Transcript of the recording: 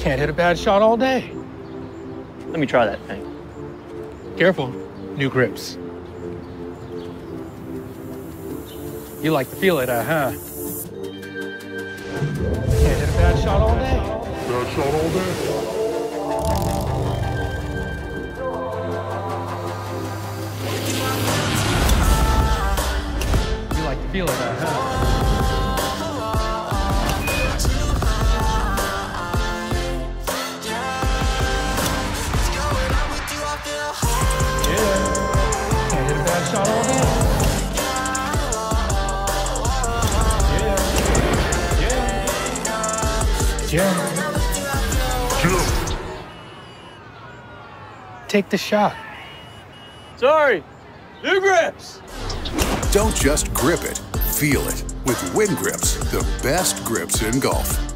Can't hit a bad shot all day. Let me try that thing. Careful. New grips. You like to feel it, huh? Can't hit a bad shot all day. Bad shot all day. You like to feel it, huh? Shot all day. Yeah. Take the shot. Sorry. New grips. Don't just grip it, feel it with Winn Grips, the best grips in golf.